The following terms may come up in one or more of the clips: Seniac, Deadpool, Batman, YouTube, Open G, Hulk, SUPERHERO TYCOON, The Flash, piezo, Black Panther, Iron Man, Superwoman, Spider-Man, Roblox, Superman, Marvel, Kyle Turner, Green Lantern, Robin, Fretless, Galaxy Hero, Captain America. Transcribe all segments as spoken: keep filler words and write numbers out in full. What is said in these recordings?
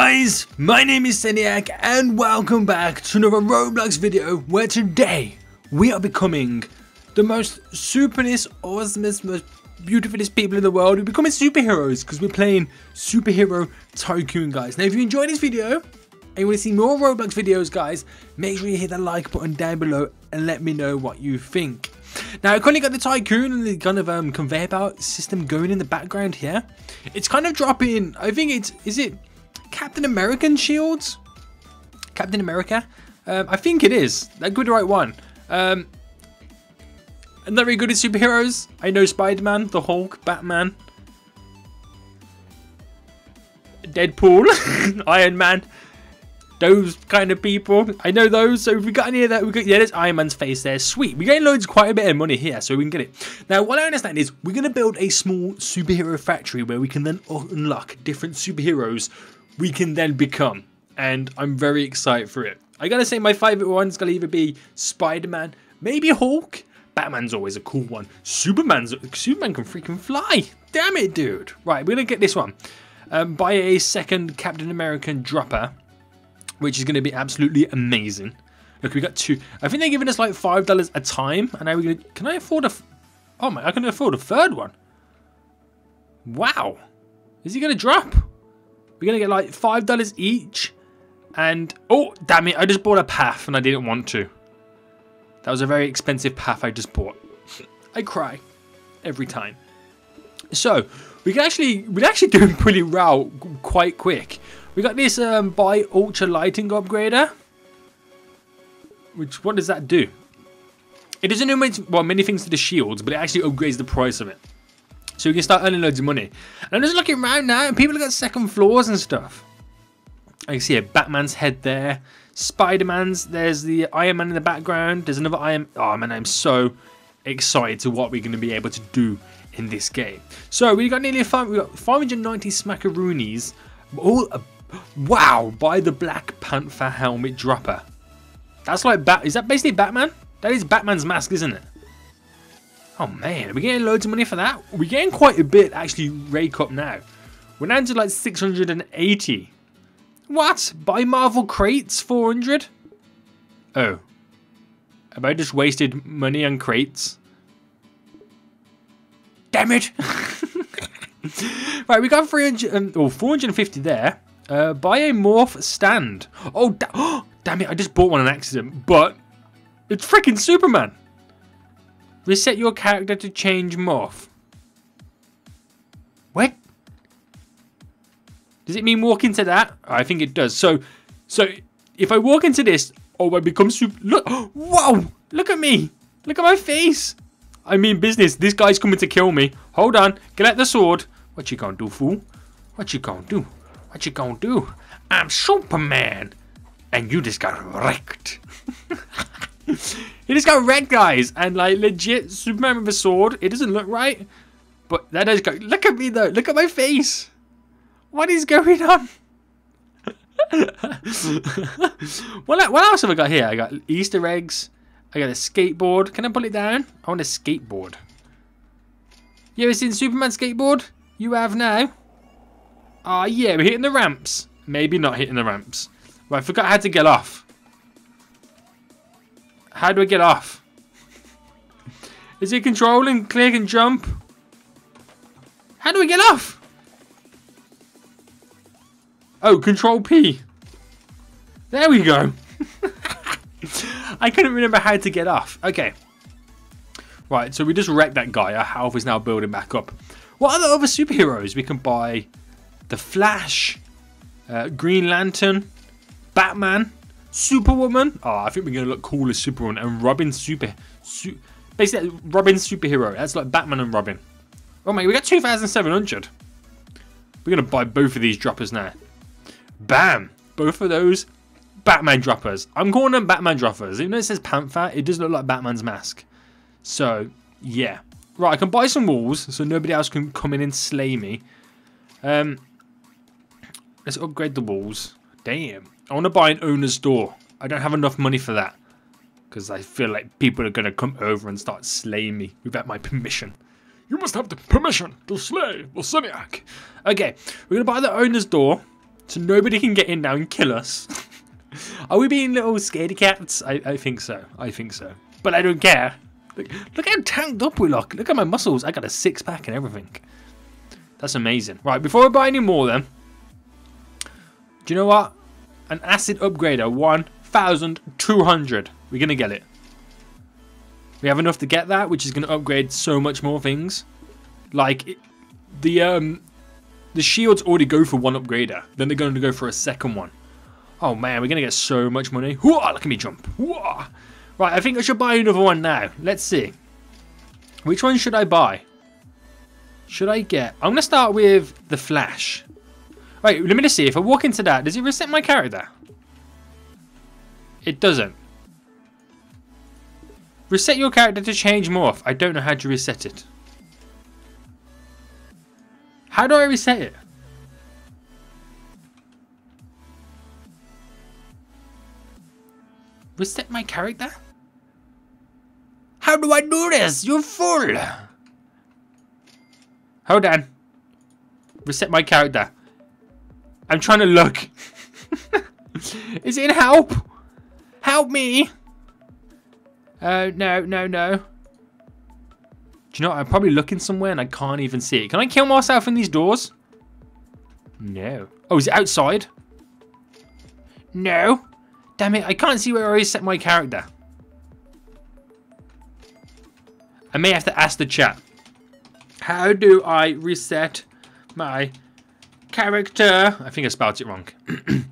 guys, my name is Seniac and welcome back to another Roblox video where today we are becoming the most superest, awesomest, most beautifulest people in the world. We're becoming superheroes because we're playing Superhero Tycoon, guys. Now if you enjoyed this video and you want to see more Roblox videos, guys, make sure you hit the like button down below and let me know what you think. Now I currently got the tycoon and the kind of um, conveyor belt system going in the background here. It's kind of dropping, I think it's, is it Captain American shields? Captain America? Um, I think it is. That could be the right one. Um, I'm not very good at superheroes. I know Spider-Man, the Hulk, Batman, Deadpool, Iron Man. Those kind of people. I know those. So if we got any of that, we got, yeah, there's Iron Man's face there. Sweet. We're getting loads, quite a bit of money here, so we can get it. Now, what I understand is we're going to build a small superhero factory where we can then unlock different superheroes we can then become. And I'm very excited for it. I got to say my favourite one's going to either be Spider-Man, maybe Hulk. Batman's always a cool one. Superman's, Superman can freaking fly. Damn it, dude. Right, we're going to get this one. Um, buy a second Captain American dropper, which is going to be absolutely amazing. Look, we got two. I think they're giving us like five dollars a time. And now we're going to. Can I afford a? Oh my! I can afford a third one. Wow! Is he going to drop? We're going to get like five dollars each. And oh, damn it! I just bought a path, and I didn't want to. That was a very expensive path I just bought. I cry every time. So we can actually we're actually doing pretty well quite quick. We got this um, buy ultra lighting upgrader, which what does that do? It doesn't do much, well, many things to the shields, but it actually upgrades the price of it, so we can start earning loads of money. And I'm just looking around now, and people have got second floors and stuff. I can see a Batman's head there, Spider-Man's. There's the Iron Man in the background. There's another Iron. Oh man, I'm so excited to what we're going to be able to do in this game. So we got nearly five. We got five hundred ninety smackaroonies. All. Uh, Wow, buy the Black Panther helmet dropper. That's like Bat. Is that basically Batman? That is Batman's mask, isn't it? Oh man, are we getting loads of money for that? We're getting quite a bit actually. Rake up now. We're down to like six hundred eighty. What? Buy Marvel crates, four hundred? Oh. Have I just wasted money on crates? Damn it! Right, we got three hundred, um, oh, four hundred fifty there. Uh, buy a morph stand. Oh, da oh, damn it! I just bought one on accident, but it's freaking Superman. Reset your character to change morph. What? Does it mean walk into that? I think it does. So, so if I walk into this, oh, I become super. Look! Whoa! Look at me! Look at my face! I mean business. This guy's coming to kill me. Hold on. Get out the sword. What you gonna do, fool? What you gonna do? What you gonna do? I'm Superman, and you just got wrecked. You just got wrecked, guys, and like legit Superman with a sword. It doesn't look right, but that is. Look at me though. Look at my face. What is going on? what, what else have I got here? I got Easter eggs. I got a skateboard. Can I pull it down? I want a skateboard. You ever seen Superman skateboard? You have now. Ah, uh, yeah, we're hitting the ramps. Maybe not hitting the ramps. Right, I forgot how to get off. How do I get off? Is it control and click and jump? How do I get off? Oh, control P. There we go. I couldn't remember how to get off. Okay. Right, so we just wrecked that guy. Our health is now building back up. What are the other superheroes we can buy? The Flash, uh, Green Lantern, Batman, Superwoman. Oh, I think we're going to look cool as Superwoman. And Robin super... Su basically, Robin superhero. That's like Batman and Robin. Oh, mate, we got two thousand seven hundred. We're going to buy both of these droppers now. Bam! Both of those Batman droppers. I'm calling them Batman droppers. Even though it says Panther, it does look like Batman's mask. So, yeah. Right, I can buy some walls so nobody else can come in and slay me. Um... Let's upgrade the walls. Damn. I want to buy an owner's door. I don't have enough money for that. Because I feel like people are going to come over and start slaying me without my permission. You must have the permission to slay the Seniac. Okay. We're going to buy the owner's door. So nobody can get in now and kill us. Are we being little scaredy cats? I, I think so. I think so. But I don't care. Look, look how tanked up we look. Look at my muscles. I got a six pack and everything. That's amazing. Right, before I buy any more then. Do you know what? An acid upgrader. one thousand two hundred. We're going to get it. We have enough to get that, which is going to upgrade so much more things. Like, it, the um, the shields already go for one upgrader. Then they're going to go for a second one. Oh, man, we're going to get so much money. Whoa, look at me jump. Whoa. Right, I think I should buy another one now. Let's see. Which one should I buy? Should I get... I'm going to start with the Flash. Wait, let me just see. If I walk into that, does it reset my character? It doesn't. Reset your character to change morph. I don't know how to reset it. How do I reset it? Reset my character? How do I do this? You fool! Hold on. Reset my character. I'm trying to look. Is it in help? Help me! Oh, uh, no, no, no. Do you know what? I'm probably looking somewhere and I can't even see it. Can I kill myself in these doors? No. Oh, is it outside? No. Damn it, I can't see where I set my character. I may have to ask the chat. How do I reset my character? I think I spelled it wrong. Right,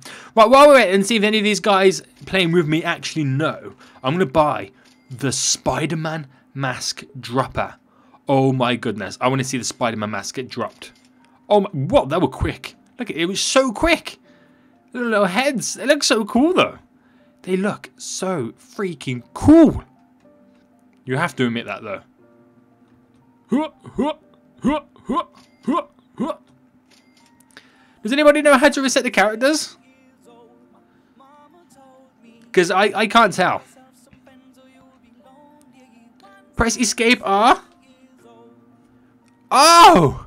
while we're waiting and see if any of these guys playing with me actually know, I'm going to buy the Spider-Man mask dropper. Oh my goodness. I want to see the Spider-Man mask get dropped. Oh my, what? That was quick. Look, it was so quick. Little, little heads. They look so cool though. They look so freaking cool. You have to admit that though. Does anybody know how to reset the characters? Because I, I can't tell. Press escape R. Oh!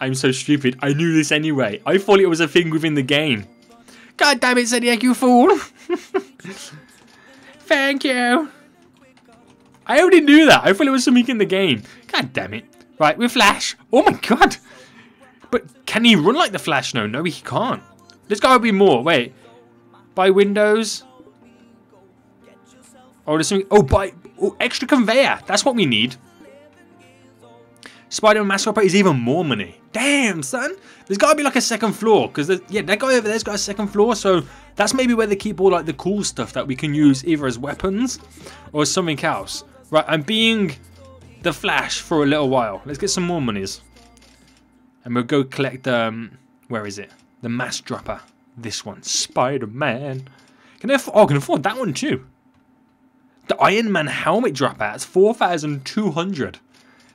I'm so stupid. I knew this anyway. I thought it was a thing within the game. God damn it, Seniac, you fool. Thank you. I already knew that. I thought it was something in the game. God damn it. Right, we're Flash. Oh my god. But can he run like the Flash? No, no, he can't. There's gotta be more. Wait. Buy windows. Oh, there's something. Oh, buy. Oh, extra conveyor. That's what we need. Spider-Man mask operator is even more money. Damn, son. There's got to be like a second floor. Because, yeah, that guy over there's got a second floor. So that's maybe where they keep all like the cool stuff that we can use either as weapons or something else. Right, I'm being the Flash for a little while. Let's get some more monies. And we'll go collect, um, where is it? The mask dropper. This one. Spider-Man. Can I afford, oh, I can afford that one too. The Iron Man helmet dropper. That's four thousand two hundred.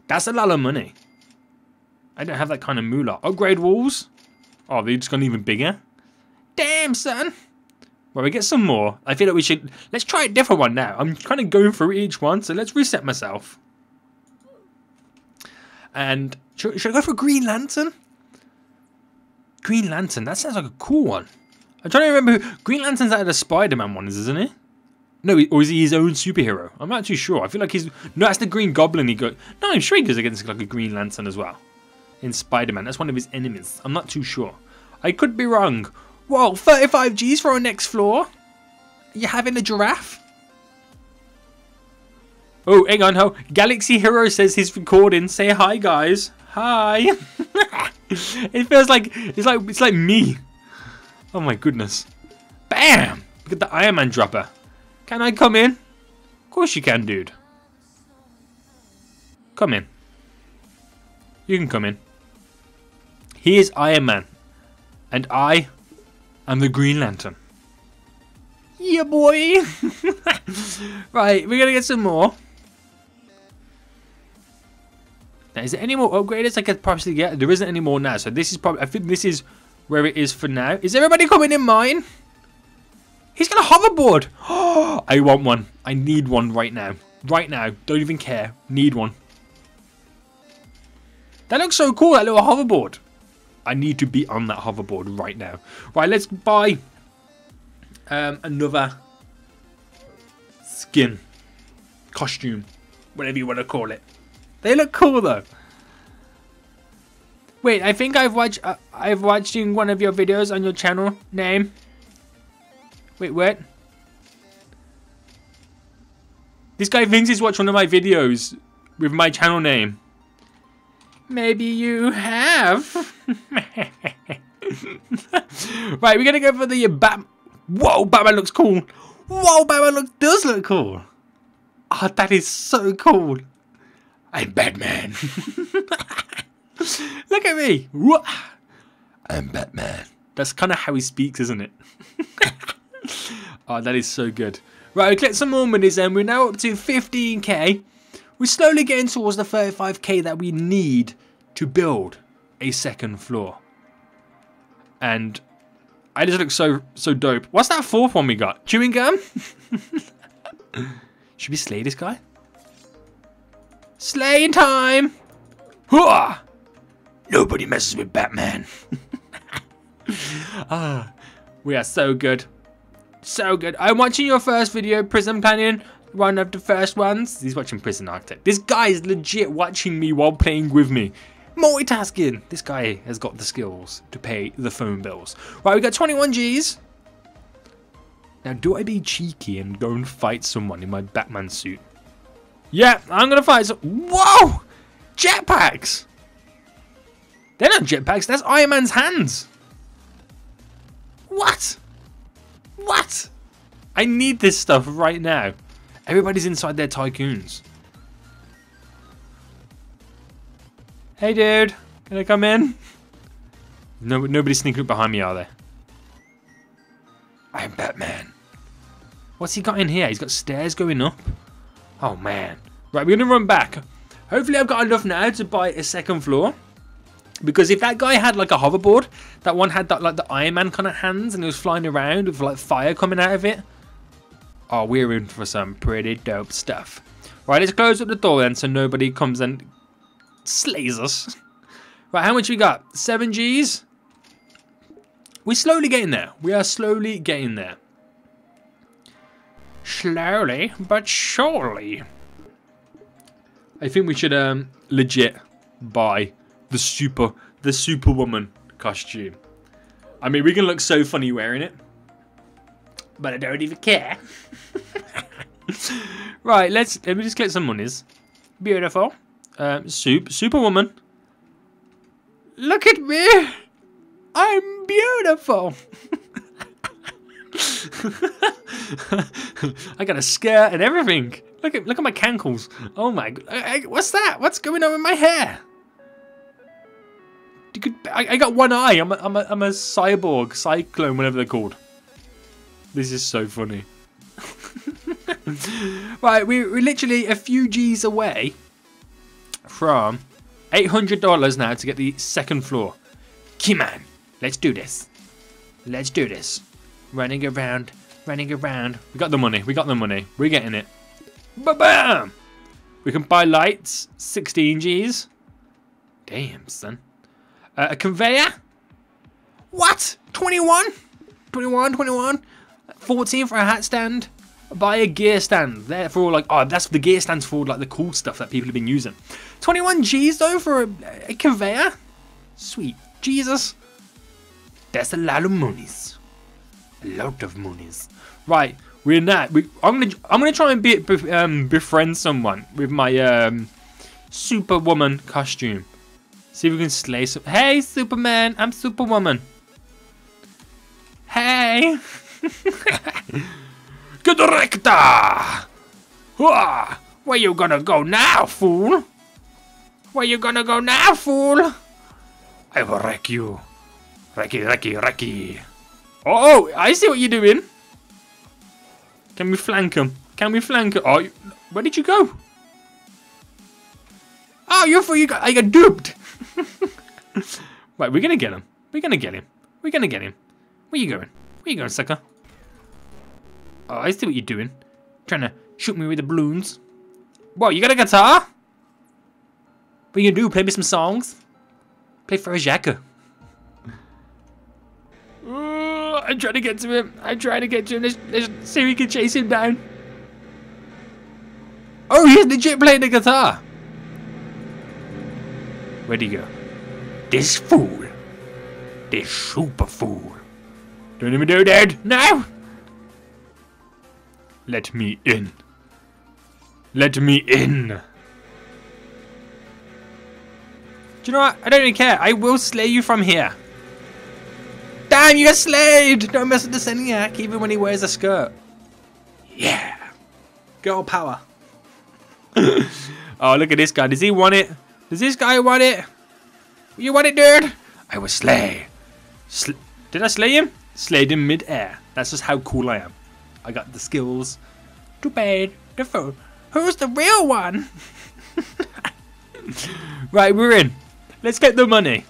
That's a lot of money. I don't have that kind of moolah. Upgrade walls. Oh, they've just gone even bigger. Damn, son. Well, we get some more. I feel like we should... Let's try a different one now. I'm kind of going through each one, so let's reset myself. And should, should I go for Green Lantern? Green Lantern. That sounds like a cool one. I'm trying to remember who... Green Lantern's out of the Spider-Man ones, isn't it? No, or is he his own superhero? I'm not too sure. I feel like he's... No, that's the Green Goblin he goes... No, I'm sure he goes against like a Green Lantern as well. In Spider-Man. That's one of his enemies. I'm not too sure. I could be wrong. Whoa, thirty-five G's for our next floor? Are you having a giraffe? Oh, hang on. Ho. Galaxy Hero says he's recording. Say hi, guys. Hi. It feels like... It's like it's like me. Oh, my goodness. Bam! Look at the Iron Man dropper. Can I come in? Of course you can, dude. Come in. You can come in. He is Iron Man. And I am the Green Lantern. Yeah, boy. Right, we're going to get some more. Now, is there any more upgraders I could possibly get? There isn't any more now. So this is probably, I think this is where it is for now. Is everybody coming in mine? He's got a hoverboard. Oh, I want one. I need one right now. Right now. Don't even care. Need one. That looks so cool, that little hoverboard. I need to be on that hoverboard right now. Right, let's buy um, another skin, costume, whatever you want to call it. They look cool though. Wait, I think I've watched uh, I've watched in one of your videos on your channel name. Wait, what? This guy thinks he's watched one of my videos with my channel name. Maybe you have. Right, we're gonna go for the Batman. Whoa, Batman looks cool. Whoa, Batman look does look cool. Ah, oh, that is so cool. I'm Batman. Look at me. I'm Batman. That's kind of how he speaks, isn't it? Oh, that is so good. Right, we collect some more monies and we're now up to fifteen K. We're slowly getting towards the thirty-five K that we need to build a second floor. And I just look so so dope. What's that fourth one we got? Chewing gum? Should we slay this guy? Slay time! Hooah! Nobody messes with Batman. Ah, we are so good. So good. I'm watching your first video, Prison Canyon. One of the first ones. He's watching Prison Architect. This guy is legit watching me while playing with me. Multitasking. This guy has got the skills to pay the phone bills. Right, we got twenty-one G's. Now, do I be cheeky and go and fight someone in my Batman suit? Yeah, I'm going to fight some. Whoa! Jetpacks. They're not jetpacks. That's Iron Man's hands. What? What? I need this stuff right now. Everybody's inside their tycoons. Hey, dude. Can I come in? No, nobody's sneaking up behind me, are they? I'm Batman. What's he got in here? He's got stairs going up. Oh, man. Right, we're going to run back. Hopefully, I've got enough now to buy a second floor. Because if that guy had, like, a hoverboard, that one had, that like, the Iron Man kind of hands, and he was flying around with, like, fire coming out of it. Oh, we're in for some pretty dope stuff. Right, let's close up the door then so nobody comes and slays us. Right, how much we got? seven G's. We're slowly getting there. We are slowly getting there. Slowly, but surely. I think we should um, legit buy the super, the Superwoman costume. I mean, we can look so funny wearing it. But I don't even care. Right, let's let me just collect some monies. Beautiful. Um, soup, Superwoman. Look at me. I'm beautiful. I got a skirt and everything. Look at look at my cankles. Oh my! I, I, what's that? What's going on with my hair? You could, I, I got one eye. I'm a, I'm a, I'm a cyborg, cyclone, whatever they're called. This is so funny. Right, we're, we're literally a few G's away from eight hundred dollars now to get the second floor. Come on, let's do this. Let's do this. Running around, running around. We got the money, we got the money. We're getting it. Ba-bam! We can buy lights, sixteen G's. Damn, son. Uh, a conveyor? What? twenty-one? twenty-one, twenty-one? fourteen for a hat stand. Buy a gear stand. They're for all like, oh, that's the gear stands for all like the cool stuff that people have been using. twenty-one G's though for a, a conveyor. Sweet Jesus, that's a lot of monies. A lot of monies. Right, we're not. We, I'm gonna. I'm gonna try and be, be, um, befriend someone with my um, Superwoman costume. See if we can slay some. Hey, Superman! I'm Superwoman. Hey. Get the recta! Where you gonna go now, fool? Where you gonna go now, fool? I will wreck you. Wrecky, wrecky, wrecky. Oh, oh, I see what you're doing. Can we flank him? Can we flank him? Oh, where did you go? Oh, you thought you got, I got duped. Right, we're gonna get him. We're gonna get him. We're gonna get him. Where you going? Where you going, sucker? Oh, I see what you're doing. Trying to shoot me with the balloons. Whoa, you got a guitar? What you gonna do? Play me some songs? Play for a jacker. I'm trying to get to him. I'm trying to get to him. Let's, let's see if we can chase him down. Oh, he's legit playing the guitar. Where'd he go? This fool. This super fool. Don't let me do that. No. Let me in. Let me in. Do you know what? I don't even care. I will slay you from here. Damn, you got slayed! Don't mess with the Seniac, even when he wears a skirt. Yeah. Girl power. Oh, look at this guy. Does he want it? Does this guy want it? You want it, dude? I will slay. Sl Did I slay him? Slayed him mid-air. That's just how cool I am. I got the skills. Too bad. The phone. Who's the real one? Right, we're in. Let's get the money.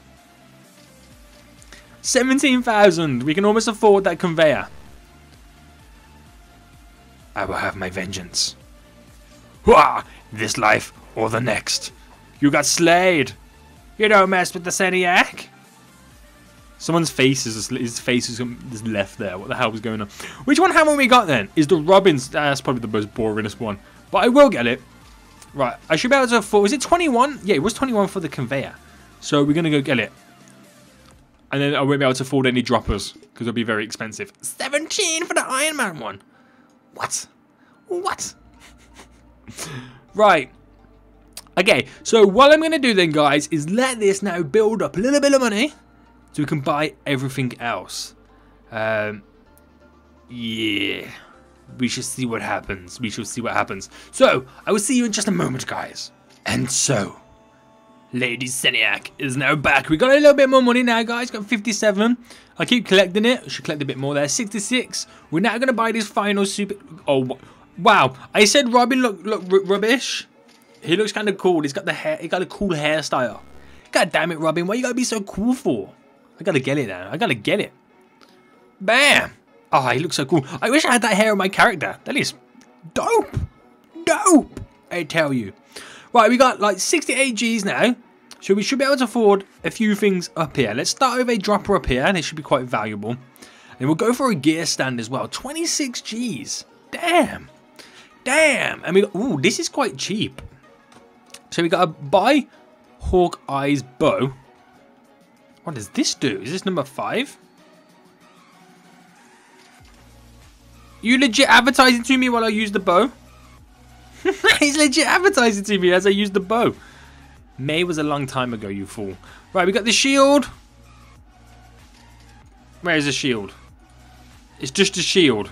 seventeen thousand. We can almost afford that conveyor. I will have my vengeance. Hua! This life or the next. You got slayed. You don't mess with the Seniac. Someone's face is his face is left there. What the hell was going on? Which one haven't we got then? Is the Robin's? Uh, that's probably the most boringest one. But I will get it. Right, I should be able to afford. Was it twenty-one? Yeah, it was twenty-one for the conveyor. So we're gonna go get it. And then I won't be able to afford any droppers because it'll be very expensive. seventeen for the Iron Man one. What? What? Right. Okay. So what I'm going to do then, guys, is let this now build up a little bit of money so we can buy everything else. Um, yeah. We shall see what happens. We shall see what happens. So I will see you in just a moment, guys. And so, Lady Seniac is now back. We got a little bit more money now, guys. Got fifty-seven. I keep collecting it. Should collect a bit more there. sixty-six. We're now going to buy this final super. Oh, wow! I said Robin look look rubbish. He looks kind of cool. He's got the hair. He got a cool hairstyle. God damn it, Robin! Why you gotta be so cool for? I gotta get it now. I gotta get it. Bam! Oh, he looks so cool. I wish I had that hair on my character. That is dope. Dope. I tell you. Right, we got like sixty-eight G's now, so we should be able to afford a few things up here. Let's start with a dropper up here, and it should be quite valuable. And we'll go for a gear stand as well. twenty-six G's. Damn. Damn. And we got, ooh, this is quite cheap. So we got to buy Hawkeye's bow. What does this do? Is this number five? You legit advertising to me while I use the bow? He's legit advertising to me as I use the bow. May was a long time ago, you fool. Right, we got the shield. Where is the shield? It's just a shield.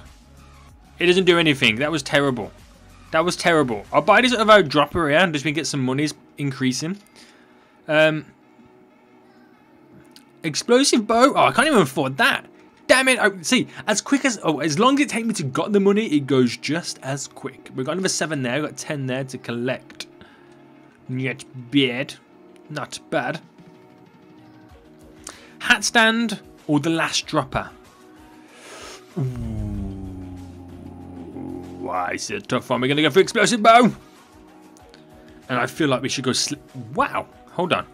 It doesn't do anything. That was terrible. That was terrible. I'll buy this other dropper here and just we get some monies increasing. Um, explosive bow. Oh, I can't even afford that. Damn it. I, see, as quick as... Oh, as long as it takes me to get the money, it goes just as quick. We've got another seven there. We've got ten there to collect. Not bad. Not bad. Hat stand or the last dropper? Ooh. Why is it a tough one? We're going to go for explosive bow. And I feel like we should go sl Wow. Hold on.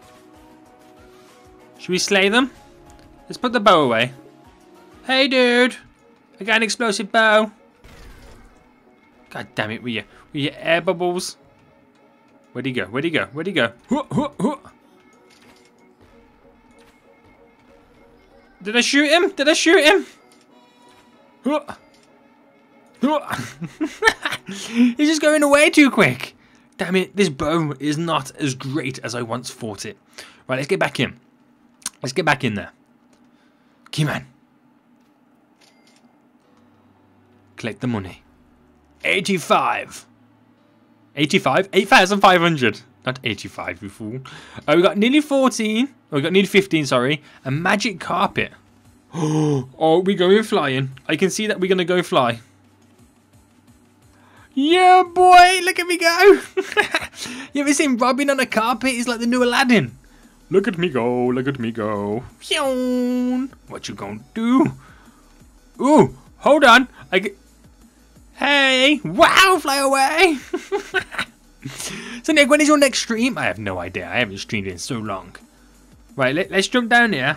Should we slay them? Let's put the bow away. Hey, dude. I got an explosive bow. God damn it. With your, with your air bubbles. Where'd he go? Where'd he go? Where'd he go? Hoo, hoo, hoo. Did I shoot him? Did I shoot him? Hoo. He's just going away too quick. Damn it, this bow is not as great as I once thought it. Right, let's get back in. Let's get back in there. Keyman. Collect the money. eighty-five. eighty-five? eight thousand five hundred. Not eighty-five, you fool. Uh, we got nearly fourteen. Oh, we got nearly fifteen, sorry. A magic carpet. Oh, we're going flying. I can see that we're going to go fly. Yeah, boy, look at me go. You ever seen Robin on a carpet? He's like the new Aladdin. Look at me go, look at me go. What you gonna do? Ooh, hold on. I get... Hey, wow, fly away. So, Nick, when is your next stream? I have no idea. I haven't streamed in so long. Right, let, let's jump down here.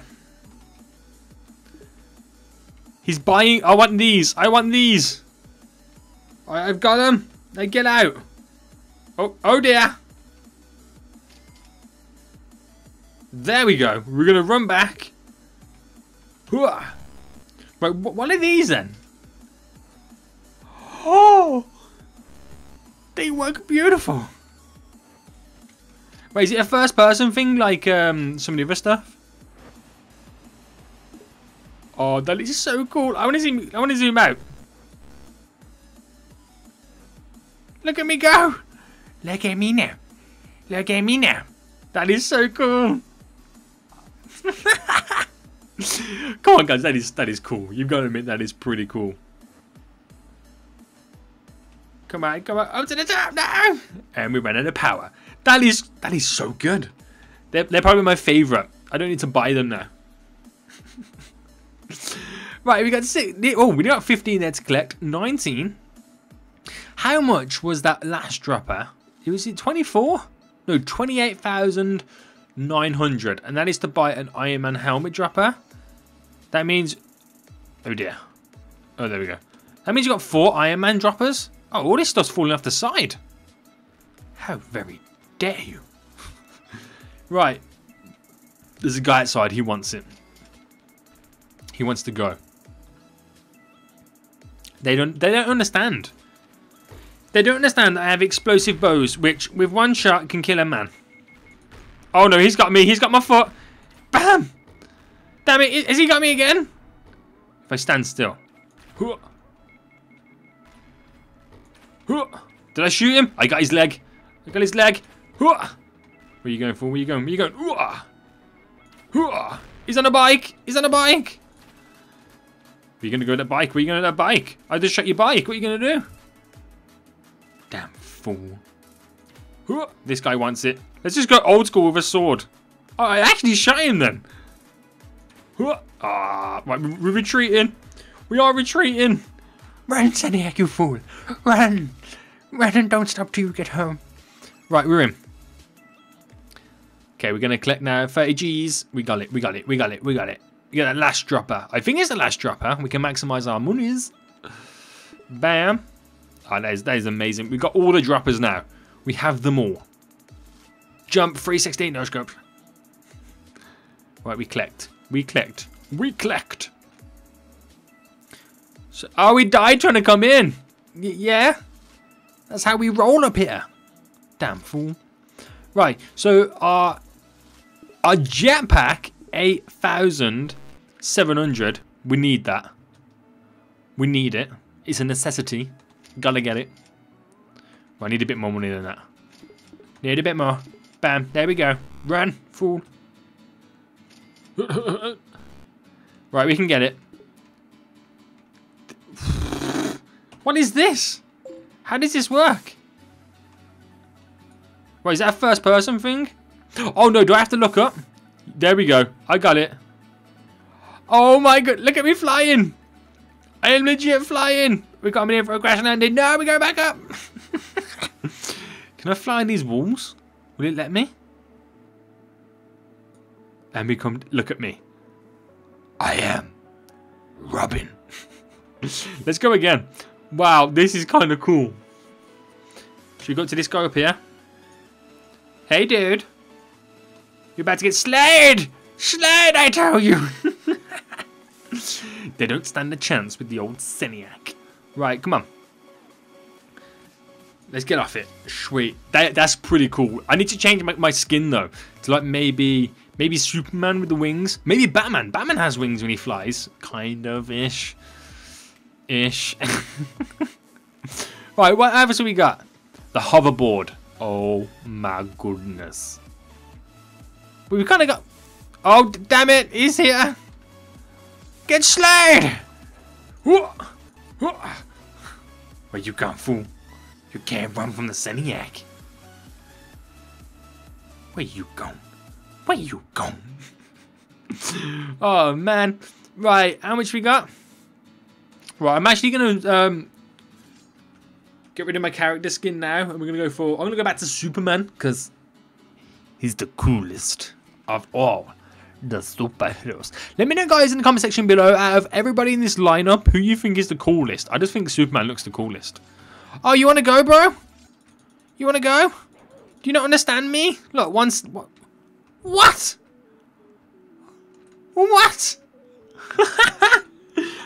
He's buying. I want these. I want these. Alright, I've got them. Now get out. Oh, oh dear. There we go. We're going to run back. Right, what are these then? Oh! They work beautiful. Wait, is it a first person thing like um, some of the other stuff? Oh, that is so cool. I want to zoom, I want to zoom out. Look at me go. Look at me now. Look at me now. That is so cool. Come on, guys. That is that is cool. You've got to admit that is pretty cool. Come on, come on, up to the top now! And we ran out of power. That is that is so good. They're they're probably my favorite. I don't need to buy them now. Right, we got six. Oh, we got fifteen there to collect. Nineteen. How much was that last dropper? It was it twenty-four? No, twenty-eight thousand nine hundred. And that is to buy an Iron Man helmet dropper. That means, oh dear. Oh, there we go. That means you got four Iron Man droppers. Oh, all this stuff's falling off the side. How very dare you? Right. There's a guy outside. He wants it. He wants to go. They don't. They don't understand. They don't understand that I have explosive bows, which with one shot can kill a man. Oh no, he's got me. He's got my foot. Bam! Damn it! Has he got me again? If I stand still. Did I shoot him? I got his leg. I got his leg. Where are you going for? Where are you going? Where are you going? He's on a bike. He's on a bike. Are you going to go to that bike? Where are you going to that bike? I just shot your bike. What are you going to do? Damn fool. This guy wants it. Let's just go old school with a sword. Oh, I actually shot him then. Ah, right, we're retreating. We are retreating. Run, Seniac, you fool. Run. Run and don't stop till you get home. Right, we're in. Okay, we're going to collect now thirty G's. We got it, we got it, we got it, we got it. We got that last dropper. I think it's the last dropper. We can maximize our monies. Bam. Oh, that is, that is amazing. We've got all the droppers now. We have them all. Jump, three sixteen, no scope. Right, we collect. We collect. We collect. So, oh, we died trying to come in. Y yeah. That's how we roll up here. Damn fool. Right, so our, our jetpack, eight thousand seven hundred. We need that. We need it. It's a necessity. Gotta get it. Well, I need a bit more money than that. Need a bit more. Bam, there we go. Run, fool. Right, we can get it. What is this? How does this work? Wait, is that a first person thing? Oh no, do I have to look up? There we go. I got it. Oh my god, look at me flying. I am legit flying. We got me in for a crash landing. No, we go back up. Can I fly in these walls? Will it let me? And we come, look at me. I am Robin. Let's go again. Wow, this is kind of cool. Should we go to this guy up here? Hey, dude. You're about to get slayed. Slayed, I tell you. They don't stand a chance with the old Seniac. Right, come on. Let's get off it. Sweet. That, that's pretty cool. I need to change my, my skin, though, to, like, maybe maybe Superman with the wings. Maybe Batman. Batman has wings when he flies. Kind of-ish. Ish. Right, what else have we got? The hoverboard. Oh my goodness. We've kind of got. Oh damn it! He's here. Get slayed! Well, you can't fool. You can't run from the Seniac. Where you gone? Where you gone? Oh man. Right, how much we got? Right, I'm actually going to um, get rid of my character skin now. And we're going to go for... I'm going to go back to Superman because he's the coolest of all. the superheroes. Let me know, guys, in the comment section below, out of everybody in this lineup, who you think is the coolest. I just think Superman looks the coolest. Oh, you want to go, bro? You want to go? Do you not understand me? Look, once... What? What? What?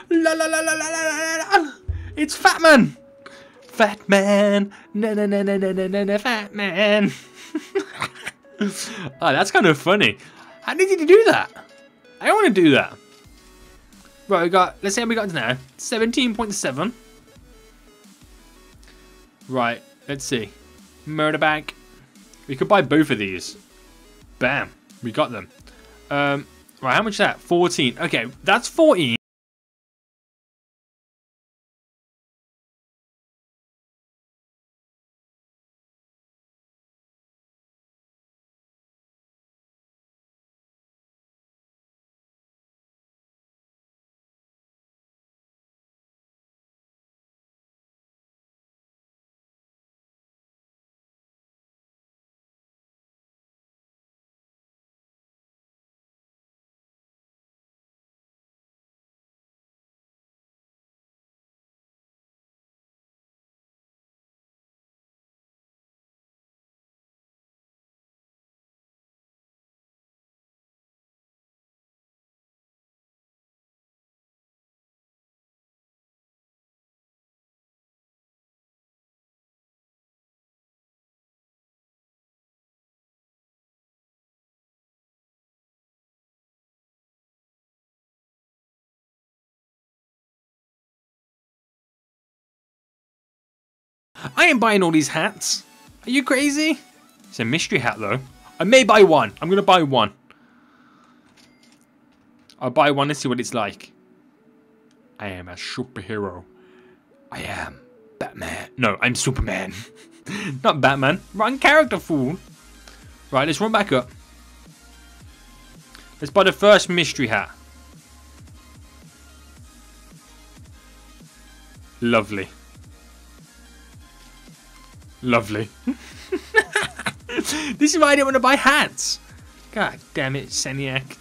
La la la la la la la. It's Fat Man. Fat Man. No no no no no no no. Fat Man. Oh, that's kind of funny. How did you do that? I don't want to do that. Right, we got. Let's see how we got to now. Seventeen point seven. Right. Let's see. Murder Bank. We could buy both of these. Bam. We got them. Um. Right, how much is that? fourteen. Okay, that's fourteen. I ain't buying all these hats. Are you crazy? It's a mystery hat, though. I may buy one. I'm going to buy one. I'll buy one and see what it's like. I am a superhero. I am Batman. No, I'm Superman. Not Batman. Wrong character, fool. Right, let's run back up. Let's buy the first mystery hat. Lovely. Lovely. This is why I didn't want to buy hats. God damn it, Seniac.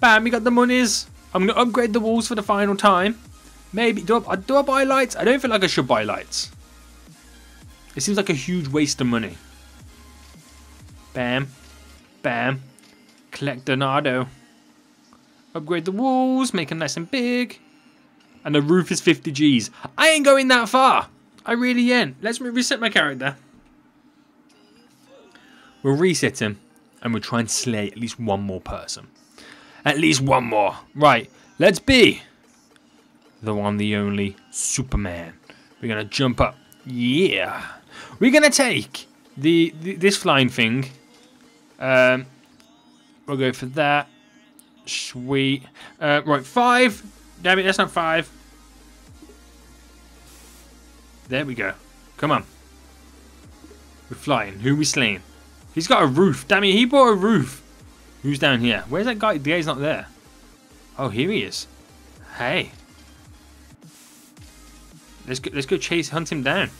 Bam, we got the monies. I'm gonna upgrade the walls for the final time. Maybe do I do I buy lights? I don't feel like I should buy lights. It seems like a huge waste of money. Bam, bam. Collect Donado. Upgrade the walls, make them nice and big. And the roof is fifty G's. I ain't going that far. I really am. Let's reset my character. We'll reset him. And we'll try and slay at least one more person. At least one more. Right. Let's be the one, the only Superman. We're going to jump up. Yeah. We're going to take the, the this flying thing. Um, we'll go for that. Sweet. Uh, right. Five. Damn it. That's not five. There we go. Come on. We're flying. Who we slaying? He's got a roof. Damn it, he bought a roof. Who's down here? Where's that guy? The guy's not there. Oh, here he is. Hey. Let's go, let's go chase, hunt him down.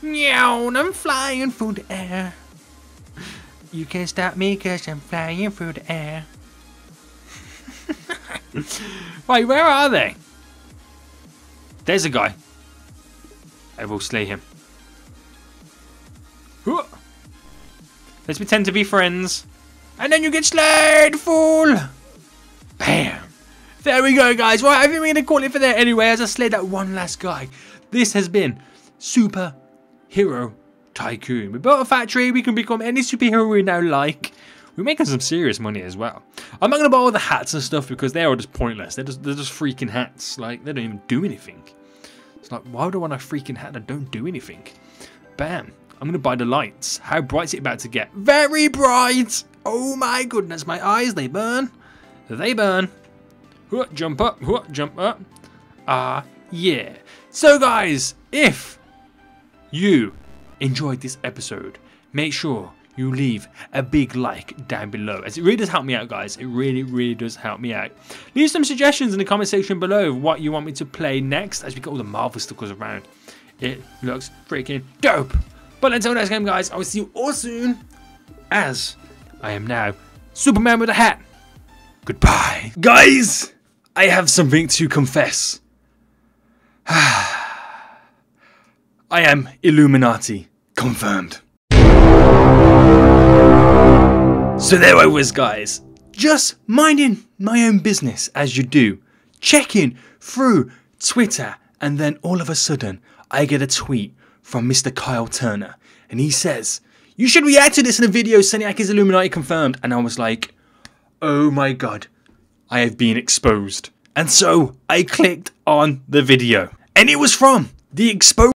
Meow, I'm flying through the air. You can't stop me because I'm flying through the air. Wait, where are they? There's a guy. I will slay him. Let's pretend to be friends. And then you get slayed, fool! Bam! There we go, guys. Right, I think we're going to call it for there anyway as I slayed that one last guy. This has been Superhero Tycoon. We built a factory. We can become any superhero we now like. We're making some serious money as well. I'm not going to buy all the hats and stuff because they're all just pointless. They're just, they're just freaking hats. Like, they don't even do anything. It's like, why would I want a freaking hat that don't do anything? Bam. I'm going to buy the lights. How bright is it about to get? Very bright. Oh my goodness. My eyes, they burn. They burn. Jump up. Jump up. Ah, yeah. So, guys, if you enjoyed this episode, make sure you leave a big like down below, as it really does help me out, guys. It really, really does help me out. Leave some suggestions in the comment section below of what you want me to play next, as we got all the Marvel stickers around. It looks freaking dope. But until next game, guys, I will see you all soon. as I am now Superman with a hat. Goodbye. Guys, I have something to confess. I am Illuminati confirmed. So there I was, guys, just minding my own business as you do, checking through Twitter, and then all of a sudden I get a tweet from Mister Kyle Turner and he says, "You should react to this in a video, Seniac is Illuminati confirmed." And I was like, oh my god, I have been exposed. And so I clicked on the video and it was from the exposed